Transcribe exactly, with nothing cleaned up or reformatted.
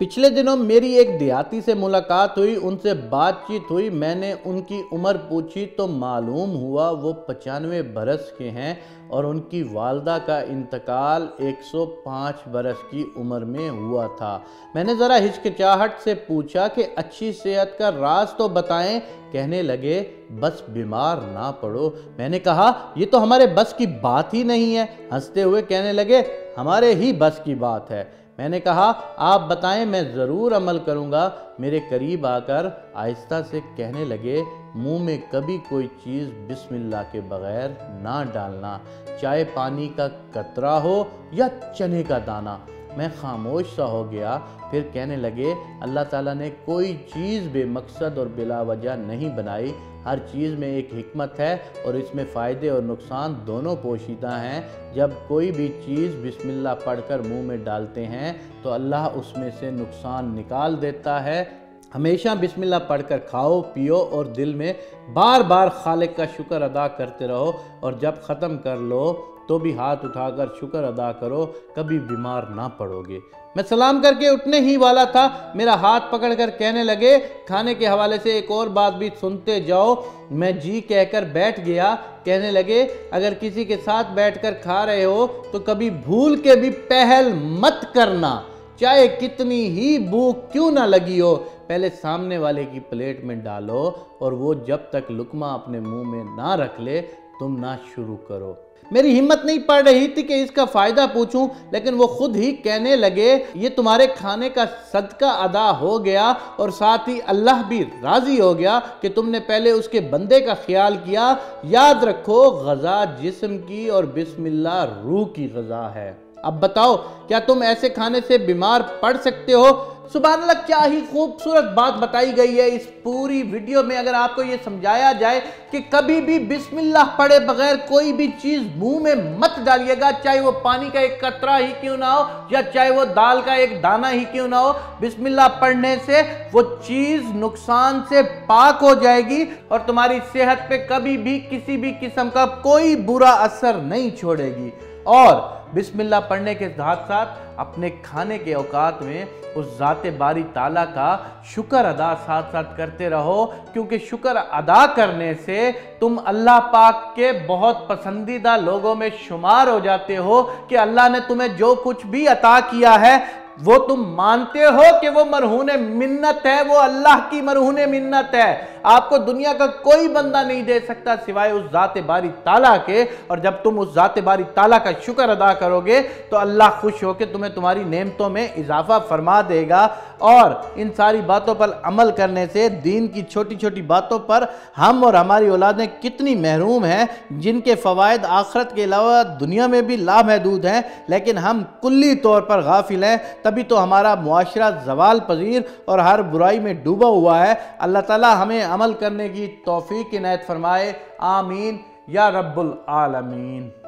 पिछले दिनों मेरी एक देहाती से मुलाकात हुई, उनसे बातचीत हुई। मैंने उनकी उम्र पूछी तो मालूम हुआ वो पचानवे बरस के हैं और उनकी वालदा का इंतकाल एक सौ पाँच बरस की उम्र में हुआ था। मैंने ज़रा हिचकिचाहट से पूछा कि अच्छी सेहत का राज तो बताएं। कहने लगे बस बीमार ना पड़ो। मैंने कहा ये तो हमारे बस की बात ही नहीं है। हंसते हुए कहने लगे हमारे ही बस की बात है। मैंने कहा आप बताएं, मैं ज़रूर अमल करूंगा। मेरे करीब आकर आहिस्ता से कहने लगे मुंह में कभी कोई चीज़ बिस्मिल्लाह के बग़ैर ना डालना, चाहे पानी का कतरा हो या चने का दाना। मैं खामोश सा हो गया। फिर कहने लगे अल्लाह ताला ने कोई चीज़ बेमकसद और बिलावजह नहीं बनाई, हर चीज़ में एक हिकमत है और इसमें फ़ायदे और नुकसान दोनों पोशीदा हैं। जब कोई भी चीज़ बिस्मिल्लाह पढ़कर मुंह में डालते हैं तो अल्लाह उसमें से नुकसान निकाल देता है। हमेशा बिस्मिल्लाह पढ़कर खाओ, पियो और दिल में बार बार खालिक का शुक्र अदा करते रहो, और जब ख़त्म कर लो तो भी हाथ उठाकर शुक्र अदा करो, कभी बीमार ना पड़ोगे। मैं सलाम करके उठने ही वाला था, मेरा हाथ पकड़कर कहने लगे खाने के हवाले से एक और बात भी सुनते जाओ। मैं जी कहकर बैठ गया। कहने लगे अगर किसी के साथ बैठकर खा रहे हो तो कभी भूल के भी पहल मत करना, चाहे कितनी ही भूख क्यों ना लगी हो, पहले सामने वाले की प्लेट में डालो और वो जब तक लुकमा अपने मुँह में ना रख ले तुम ना शुरू करो। मेरी हिम्मत नहीं पड़ रही थी कि इसका फ़ायदा पूछूं, लेकिन वो खुद ही कहने लगे ये तुम्हारे खाने का सदका अदा हो गया और साथ ही अल्लाह भी राज़ी हो गया कि तुमने पहले उसके बंदे का ख्याल किया। याद रखो ग़ज़ा जिस्म की और बिस्मिल्लाह रूह की ग़ज़ा है। अब बताओ क्या तुम ऐसे खाने से बीमार पड़ सकते हो? सुभान अल्लाह, क्या ही खूबसूरत बात बताई गई है इस पूरी वीडियो में। अगर आपको ये समझाया जाए कि कभी भी बिस्मिल्लाह पढ़े बगैर कोई भी चीज़ मुंह में मत डालिएगा, चाहे वो पानी का एक कतरा ही क्यों ना हो या चाहे वो दाल का एक दाना ही क्यों ना हो, बिस्मिल्लाह पढ़ने से वो चीज़ नुकसान से पाक हो जाएगी और तुम्हारी सेहत पे कभी भी किसी भी किस्म का कोई बुरा असर नहीं छोड़ेगी। और बिस्मिल्लाह पढ़ने के साथ साथ अपने खाने के औकात में उस ज़ाते बारी ताला का शुक्र अदा साथ साथ करते रहो, क्योंकि शुक्र अदा करने से तुम अल्लाह पाक के बहुत पसंदीदा लोगों में शुमार हो जाते हो कि अल्लाह ने तुम्हें जो कुछ भी अता किया है वो तुम मानते हो कि वो मरहूने मिन्नत है, वो अल्लाह की मरहूने मिन्नत है। आपको दुनिया का कोई बंदा नहीं दे सकता सिवाय उस ज़ाते बारी ताला के, और जब तुम उस ज़ाते बारी ताला का शुक्र अदा करोगे तो अल्लाह खुश होकर तुम्हें तुम्हारी नेमतों में इजाफा फरमा देगा। और इन सारी बातों पर अमल करने से, दीन की छोटी छोटी बातों पर हम और हमारी औलादें कितनी महरूम हैं, जिनके फ़वायद आखरत के अलावा दुनिया में भी लामहदूद हैं, लेकिन हम कुल्ली तौर पर गाफिल हैं। तभी तो हमारा मुआशरा ज़वाल पजीर और हर बुराई में डूबा हुआ है। अल्लाह ताला हमें अमल करने की तौफीक इनायत फरमाए। आमीन या रब्बुल आलमीन।